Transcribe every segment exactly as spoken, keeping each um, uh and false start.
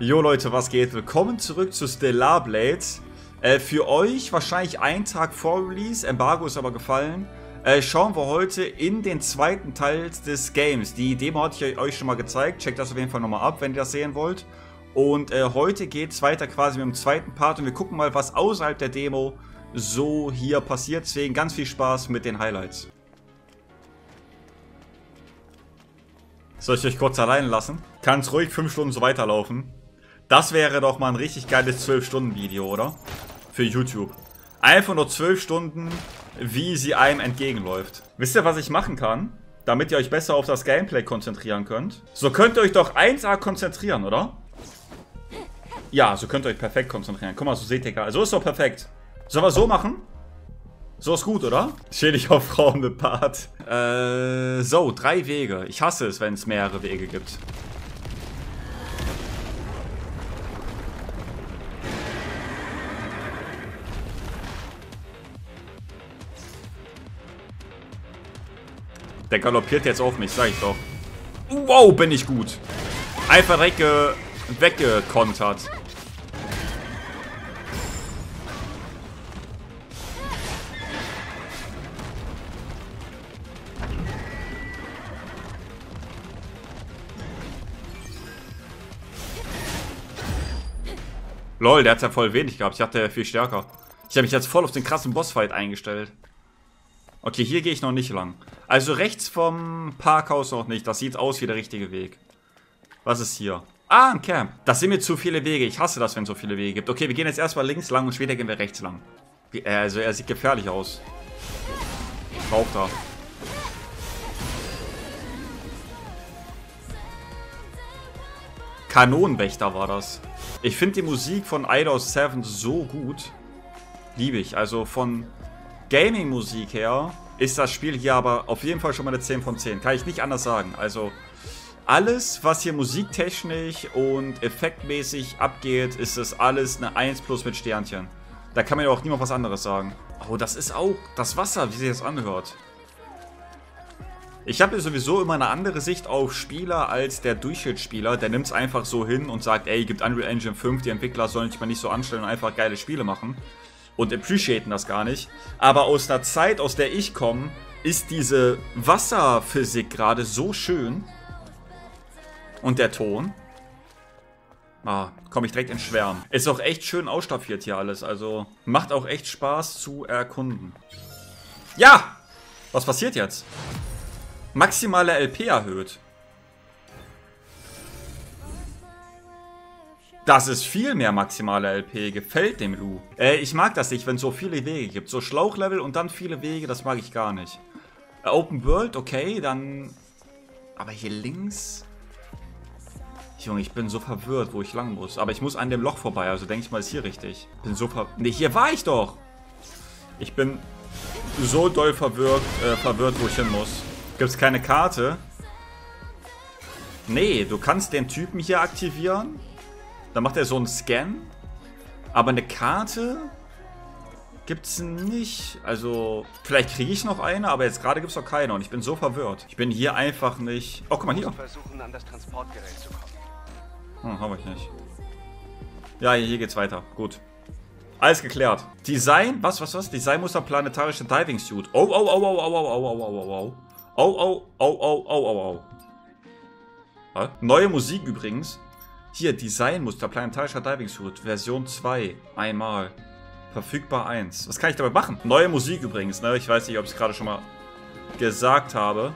Jo Leute, was geht? Willkommen zurück zu Stellar Blade. Äh, für euch wahrscheinlich einen Tag vor Release, Embargo ist aber gefallen. Äh, schauen wir heute in den zweiten Teil des Games. Die Demo hatte ich euch schon mal gezeigt, checkt das auf jeden Fall nochmal ab, wenn ihr das sehen wollt. Und äh, heute geht es weiter quasi mit dem zweiten Part und wir gucken mal, was außerhalb der Demo so hier passiert. Deswegen ganz viel Spaß mit den Highlights. Soll ich euch kurz allein lassen? Kann es ruhig fünf Stunden so weiterlaufen. Das wäre doch mal ein richtig geiles zwölf Stunden Video, oder? Für YouTube. Einfach nur zwölf Stunden, wie sie einem entgegenläuft. Wisst ihr, was ich machen kann? Damit ihr euch besser auf das Gameplay konzentrieren könnt. So könnt ihr euch doch eins A konzentrieren, oder? Ja, so könnt ihr euch perfekt konzentrieren. Guck mal, so seht ihr gar. So ist doch perfekt. Sollen wir so machen? So ist gut, oder? Schädlich auf Frauen mit Bart. Äh, so, drei Wege. Ich hasse es, wenn es mehrere Wege gibt. Der galoppiert jetzt auf mich, sag ich doch. Wow, bin ich gut. Einfach direkt weggekontert. Lol, der hat ja voll wenig gehabt. Ich dachte, der wäre viel stärker. Ich habe mich jetzt voll auf den krassen Bossfight eingestellt. Okay, hier gehe ich noch nicht lang. Also rechts vom Parkhaus noch nicht. Das sieht aus wie der richtige Weg. Was ist hier? Ah, ein Camp. Das sind mir zu viele Wege. Ich hasse das, wenn es so viele Wege gibt. Okay, wir gehen jetzt erstmal links lang und später gehen wir rechts lang. Also er sieht gefährlich aus. Rauch da. Kanonenwächter war das. Ich finde die Musik von Idol sieben so gut. Liebe ich. Also von Gaming-Musik her ist das Spiel hier aber auf jeden Fall schon mal eine zehn von zehn. Kann ich nicht anders sagen. Also alles, was hier musiktechnisch und effektmäßig abgeht, ist das alles eine eins plus mit Sternchen. Da kann mir auch niemand was anderes sagen. Oh, das ist auch das Wasser, wie sich das anhört. Ich habe sowieso immer eine andere Sicht auf Spieler als der Durchschnittsspieler. Der nimmt es einfach so hin und sagt, ey, gibt Unreal Engine fünf, die Entwickler sollen sich mal nicht so anstellen und einfach geile Spiele machen. Und appreciaten das gar nicht. Aber aus einer Zeit, aus der ich komme, ist diese Wasserphysik gerade so schön. Und der Ton. Ah, komme ich direkt in Schwärmen. Ist auch echt schön ausstaffiert hier alles. Also macht auch echt Spaß zu erkunden. Ja! Was passiert jetzt? Maximale L P erhöht. Das ist viel mehr maximale L P. Gefällt dem Lu. Äh, ich mag das nicht, wenn es so viele Wege gibt. So Schlauchlevel und dann viele Wege, das mag ich gar nicht. Äh, Open World, okay, dann... Aber hier links... Junge, ich bin so verwirrt, wo ich lang muss. Aber ich muss an dem Loch vorbei, also denke ich mal, ist hier richtig. Bin so ver... Ne, hier war ich doch! Ich bin so doll verwirrt, äh, verwirrt, wo ich hin muss. Gibt's keine Karte? Nee, du kannst den Typen hier aktivieren. Dann macht er so einen Scan. Aber eine Karte gibt's nicht. Also, vielleicht kriege ich noch eine, aber jetzt gerade gibt's noch keine und ich bin so verwirrt. Ich bin hier einfach nicht... Oh, guck mal hier. Versuchen, an das Transportgerät zu kommen. Hm, hab ich nicht. Ja, hier geht's weiter. Gut. Alles geklärt. Design, was, was, was? Designmuster planetarische Diving Suit. Oh, oh, oh, oh, oh, oh, oh, oh, oh, oh, oh. Oh, oh, oh, oh, oh, oh, oh. Neue Musik übrigens. Hier, Designmuster, planetarischer Diving Suit, Version zwei. Einmal. Verfügbar eins. Was kann ich dabei machen? Neue Musik übrigens, ne? Ich weiß nicht, ob ich es gerade schon mal gesagt habe.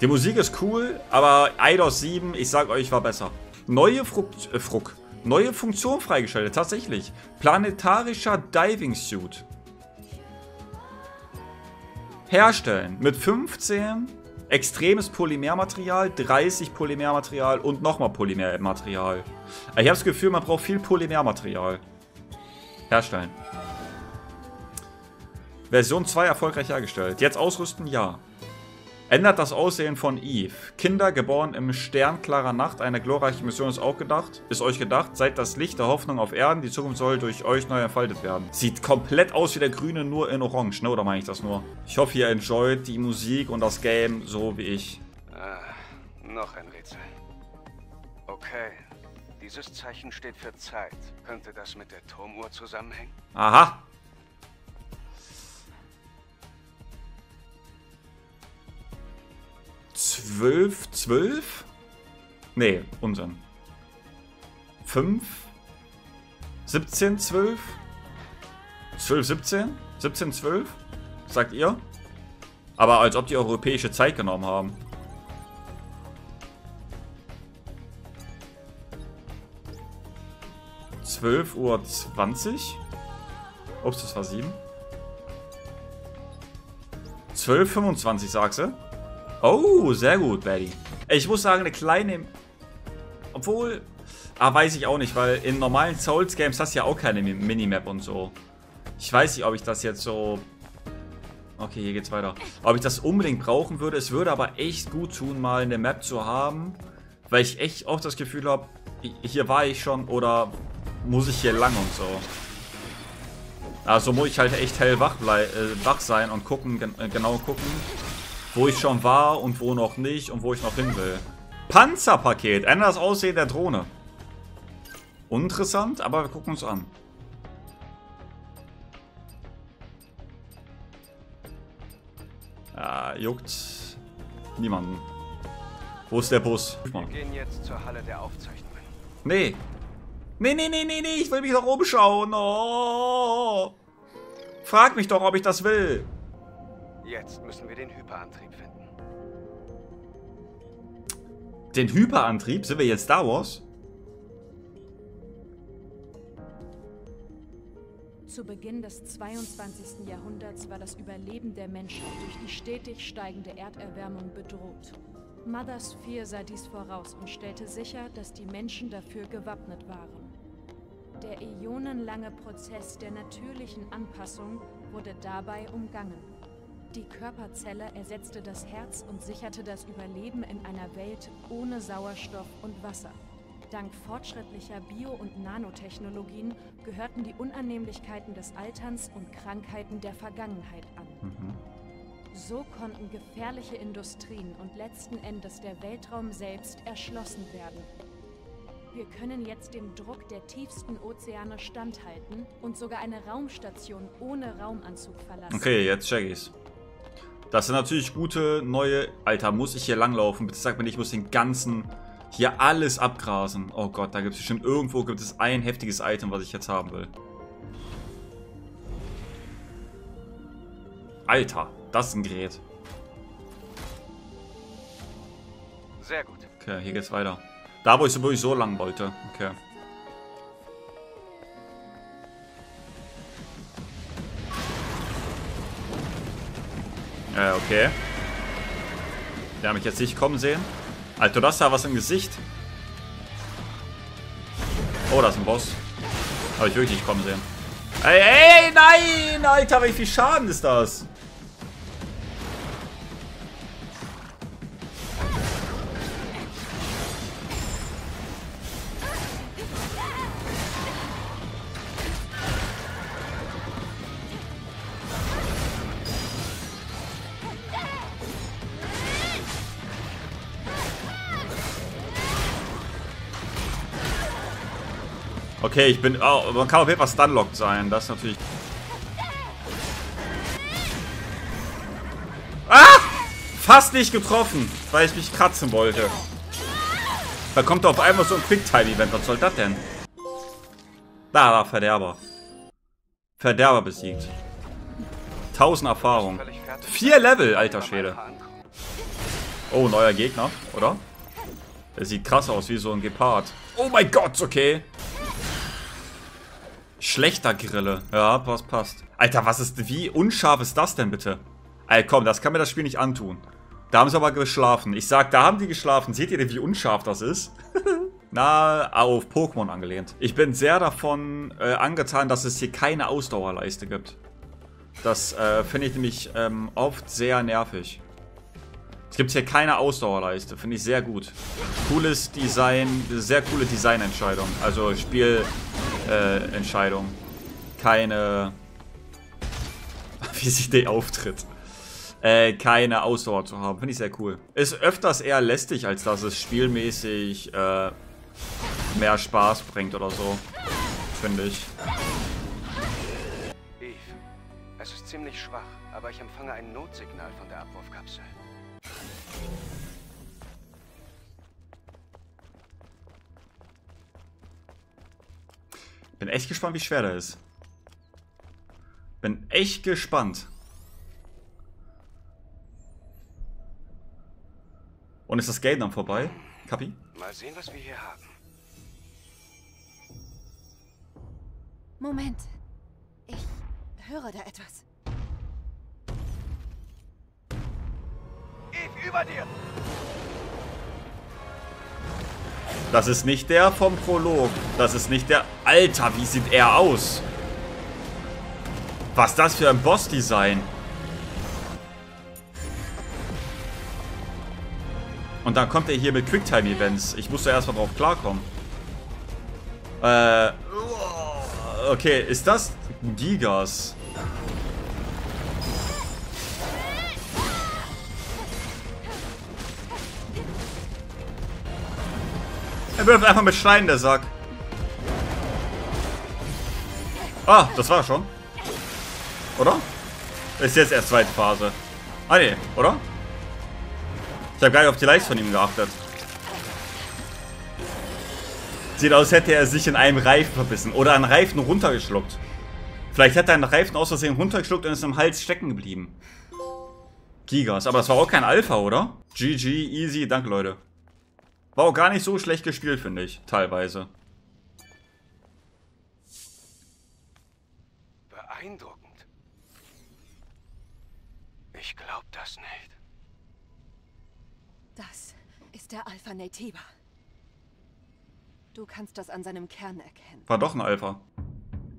Die Musik ist cool, aber Idol sieben, ich sag euch, war besser. Neue Frucht... Äh, Frucht. Neue Funktion freigeschaltet, tatsächlich. Planetarischer Diving Suit. Herstellen. Mit fünfzehn extremes Polymermaterial, dreißig Polymermaterial und nochmal Polymermaterial. Ich habe das Gefühl, man braucht viel Polymermaterial. Herstellen. Version zwei erfolgreich hergestellt. Jetzt ausrüsten, ja. Ändert das Aussehen von Eve. Kinder, geboren im Stern klarer Nacht, eine glorreiche Mission ist auch gedacht. Ist euch gedacht, seid das Licht der Hoffnung auf Erden, die Zukunft soll durch euch neu entfaltet werden. Sieht komplett aus wie der Grüne, nur in Orange, ne? Oder meine ich das nur? Ich hoffe, ihr enjoyt die Musik und das Game, so wie ich. Äh, noch ein Rätsel. Okay, dieses Zeichen steht für Zeit. Könnte das mit der Turmuhr zusammenhängen? Aha! zwölf, zwölf? Nee, Unsinn. fünf? siebzehn, zwölf? zwölf, siebzehn? siebzehn, zwölf? Sagt ihr? Aber als ob die europäische Zeit genommen haben. zwölf Uhr zwanzig? Ups, das war sieben. zwölf Uhr fünfundzwanzig, sagst du? Oh, sehr gut, Baddy. Ich muss sagen, eine kleine... Obwohl... Ah, weiß ich auch nicht, weil in normalen Souls-Games hast du ja auch keine Minimap und so. Ich weiß nicht, ob ich das jetzt so... Okay, hier geht's weiter. Ob ich das unbedingt brauchen würde. Es würde aber echt gut tun, mal eine Map zu haben. Weil ich echt oft das Gefühl habe, hier war ich schon oder muss ich hier lang und so. Also muss ich halt echt hellwach äh, wach sein und gucken, gen genau gucken. Wo ich schon war und wo noch nicht und wo ich noch hin will. Panzerpaket. Ändert das Aussehen der Drohne. Interessant, aber wir gucken uns an. Ah, juckt niemanden. Wo ist der Bus? Wir gehen jetzt zur Halle der Aufzeichnungen. Nee. Nee, nee, nee, nee, nee. Ich will mich noch umschauen. Oh. Frag mich doch, ob ich das will. Jetzt müssen wir den Hyperantrieb finden. Den Hyperantrieb? Sind wir jetzt Star Wars? Zu Beginn des zweiundzwanzigsten Jahrhunderts war das Überleben der Menschheit durch die stetig steigende Erderwärmung bedroht. Mother Sphere sah dies voraus und stellte sicher, dass die Menschen dafür gewappnet waren. Der äonenlange Prozess der natürlichen Anpassung wurde dabei umgangen. Die Körperzelle ersetzte das Herz und sicherte das Überleben in einer Welt ohne Sauerstoff und Wasser. Dank fortschrittlicher Bio- und Nanotechnologien gehörten die Unannehmlichkeiten des Alterns und Krankheiten der Vergangenheit an. Mhm. So konnten gefährliche Industrien und letzten Endes der Weltraum selbst erschlossen werden. Wir können jetzt dem Druck der tiefsten Ozeane standhalten und sogar eine Raumstation ohne Raumanzug verlassen. Okay, jetzt check ich's. Das sind natürlich gute, neue... Alter, muss ich hier langlaufen? Bitte sag mir nicht, ich muss den ganzen... Hier alles abgrasen. Oh Gott, da gibt es bestimmt irgendwo... Gibt es ein heftiges Item, was ich jetzt haben will. Alter, das ist ein Gerät. Sehr gut. Okay, hier geht's weiter. Da, wo ich so, so lang wollte. Okay. Äh, okay. Die haben mich jetzt nicht kommen sehen. Alter, das da was im Gesicht. Oh, da ist ein Boss. Habe ich wirklich nicht kommen sehen. Ey, ey, nein! Alter, wie viel Schaden ist das? Okay, ich bin... Oh, man kann auf jeden Fall stunlocked sein. Das ist natürlich... Ah! Fast nicht getroffen, weil ich mich kratzen wollte. Da kommt auf einmal so ein Quicktime-Event. Was soll das denn? Da, da, Verderber. Verderber besiegt. tausend Erfahrung. vier Level, alter Schwede. Oh, neuer Gegner, oder? Der sieht krass aus, wie so ein Gepard. Oh mein Gott, okay. Schlechter Grille. Ja, passt, passt. Alter, was ist... Wie unscharf ist das denn bitte? Alter, komm, das kann mir das Spiel nicht antun. Da haben sie aber geschlafen. Ich sag, da haben die geschlafen. Seht ihr denn, wie unscharf das ist? Na, auf Pokémon angelehnt. Ich bin sehr davon äh, angetan, dass es hier keine Ausdauerleiste gibt. Das äh, finde ich nämlich ähm, oft sehr nervig. Es gibt hier keine Ausdauerleiste. Finde ich sehr gut. Cooles Design. Sehr coole Designentscheidung. Also Spielentscheidung. Äh, keine... Wie sich der auftritt. Äh, keine Ausdauer zu haben. Finde ich sehr cool. Ist öfters eher lästig, als dass es spielmäßig äh, mehr Spaß bringt oder so. Finde ich. Eve, es ist ziemlich schwach, aber ich empfange ein Notsignal von der Abwurfkapsel. Bin echt gespannt, wie schwer der ist. Bin echt gespannt. Und ist das Gate dann vorbei? Kapi? Mal sehen, was wir hier haben. Moment. Ich höre da etwas. Eve, über dir! Das ist nicht der vom Prolog. Das ist nicht der... Alter, wie sieht er aus? Was ist das für ein Boss-Design? Und dann kommt er hier mit Quicktime-Events. Ich muss da erstmal drauf klarkommen. Äh... Okay, ist das Gigas? Er wirft einfach mit Steinen, der Sack. Ah, das war schon. Oder? Ist jetzt erst zweite Phase. Ah ne, oder? Ich habe gar nicht auf die Likes von ihm geachtet. Sieht aus, hätte er sich in einem Reifen verbissen. Oder einen Reifen runtergeschluckt. Vielleicht hat er einen Reifen aus Versehen runtergeschluckt und ist im Hals stecken geblieben. Gigas. Aber das war auch kein Alpha, oder? G G, easy, danke, Leute. War auch gar nicht so schlecht gespielt, finde ich. Teilweise. Beeindruckend. Ich glaube das nicht. Das ist der Alpha Nativa. Du kannst das an seinem Kern erkennen. War doch ein Alpha.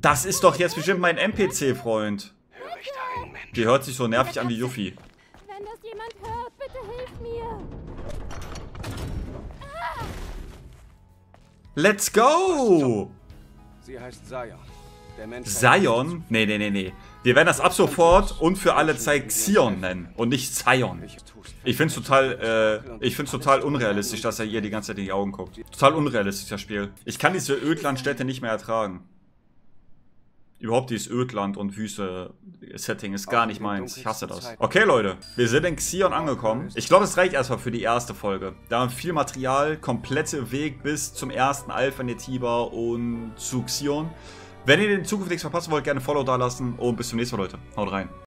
Das ist doch jetzt bestimmt mein N P C-Freund. Die hört sich so nervig an wie Yuffie. Wenn das jemand hört, bitte hilf mir. Let's go! Sie heißt Xion. Der Mensch Xion? Nee, nee, nee, nee. Wir werden das ab sofort und für alle Zeit Xion nennen und nicht Xion. Ich find's total, äh, ich find's total unrealistisch, dass er ihr die ganze Zeit in die Augen guckt. Total unrealistisch, das Spiel. Ich kann diese Ödlandstädte nicht mehr ertragen. Überhaupt dieses Ödland- und Wüste-Setting ist gar nicht meins. Ich hasse das. Okay, Leute. Wir sind in Xion angekommen. Ich glaube, es reicht erstmal für die erste Folge. Da haben viel Material, komplette Weg bis zum ersten Alpha Nativa und zu Xion. Wenn ihr in Zukunft nichts verpassen wollt, gerne Follow da lassen und bis zum nächsten Mal, Leute. Haut rein.